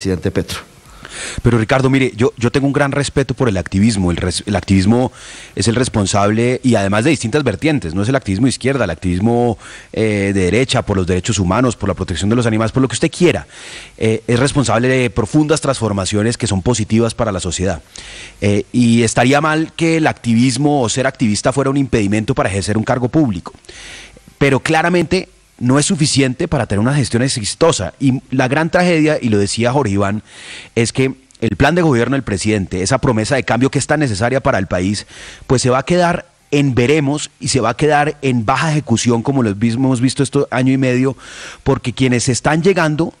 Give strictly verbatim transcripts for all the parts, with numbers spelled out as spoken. Presidente Petro. Pero Ricardo, mire, yo, yo tengo un gran respeto por el activismo, el, res, el activismo es el responsable y además de distintas vertientes, no es el activismo de izquierda, el activismo eh, de derecha, por los derechos humanos, por la protección de los animales, por lo que usted quiera, eh, es responsable de profundas transformaciones que son positivas para la sociedad eh, y estaría mal que el activismo o ser activista fuera un impedimento para ejercer un cargo público, pero claramente no es suficiente para tener una gestión exitosa y la gran tragedia, y lo decía Jorge Iván, es que el plan de gobierno del presidente, esa promesa de cambio que es tan necesaria para el país, pues se va a quedar en veremos y se va a quedar en baja ejecución como lo hemos visto este año y medio, porque quienes están llegando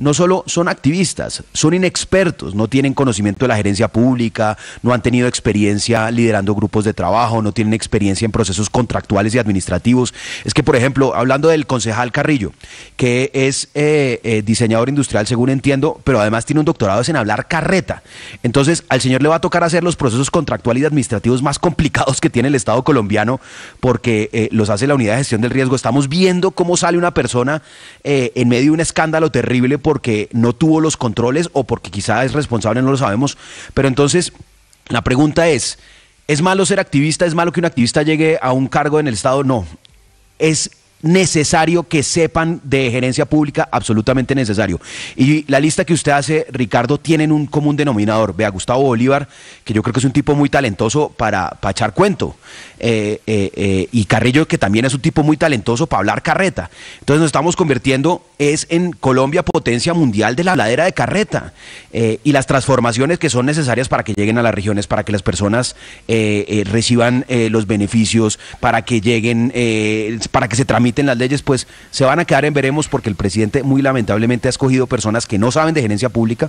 no solo son activistas, son inexpertos, no tienen conocimiento de la gerencia pública, no han tenido experiencia liderando grupos de trabajo, no tienen experiencia en procesos contractuales y administrativos. Es que, por ejemplo, hablando del concejal Carrillo, que es eh, eh, diseñador industrial, según entiendo, pero además tiene un doctorado en hablar carreta. Entonces, al señor le va a tocar hacer los procesos contractuales y administrativos más complicados que tiene el Estado colombiano, porque eh, los hace la Unidad de Gestión del Riesgo. Estamos viendo cómo sale una persona eh, en medio de un escándalo terrible porque no tuvo los controles o porque quizá es responsable, no lo sabemos. Pero entonces la pregunta es, ¿es malo ser activista? ¿Es malo que un activista llegue a un cargo en el Estado? No, es necesario que sepan de gerencia pública, absolutamente necesario. Y la lista que usted hace, Ricardo, tienen un común denominador. Vea, Gustavo Bolívar, que yo creo que es un tipo muy talentoso para, para echar cuento, eh, eh, eh, y Carrillo, que también es un tipo muy talentoso para hablar carreta. Entonces nos estamos convirtiendo es en Colombia potencia mundial de la ladera de carreta eh, y las transformaciones que son necesarias para que lleguen a las regiones, para que las personas eh, eh, reciban eh, los beneficios, para que lleguen, eh, para que se tramiten las leyes, pues se van a quedar en veremos, porque el presidente muy lamentablemente ha escogido personas que no saben de gerencia pública,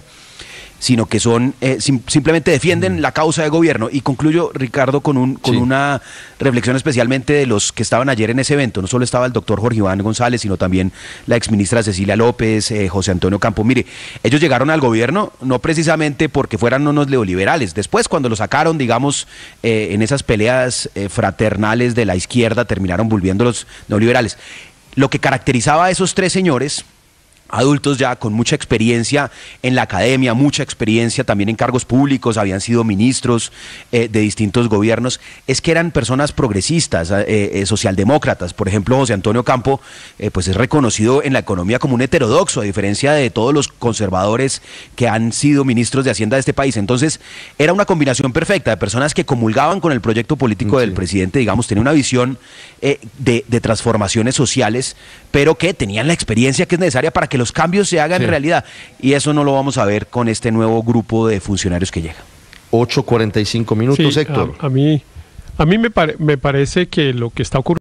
sino que son eh, sim simplemente defienden la causa de gobierno. Y concluyo, Ricardo, con, un, con sí. una reflexión especialmente de los que estaban ayer en ese evento. No solo estaba el doctor Jorge Iván González, sino también la exministra Cecilia López, eh, José Antonio Campo. Mire, ellos llegaron al gobierno no precisamente porque fueran unos neoliberales. Después, cuando lo sacaron, digamos, eh, en esas peleas eh, fraternales de la izquierda, terminaron volviendo los neoliberales. Lo que caracterizaba a esos tres señores, adultos ya con mucha experiencia en la academia, mucha experiencia también en cargos públicos, habían sido ministros eh, de distintos gobiernos, es que eran personas progresistas, eh, eh, socialdemócratas. Por ejemplo, José Antonio Campo eh, pues es reconocido en la economía como un heterodoxo, a diferencia de todos los conservadores que han sido ministros de Hacienda de este país. Entonces era una combinación perfecta de personas que comulgaban con el proyecto político sí. del presidente, digamos, tenía una visión eh, de, de transformaciones sociales, pero que tenían la experiencia que es necesaria para que los cambios se hagan sí. realidad, y eso no lo vamos a ver con este nuevo grupo de funcionarios que llega. ocho cuarenta y cinco minutos, sí, Héctor. A, a mí, a mí me, pare, me parece que lo que está ocurriendo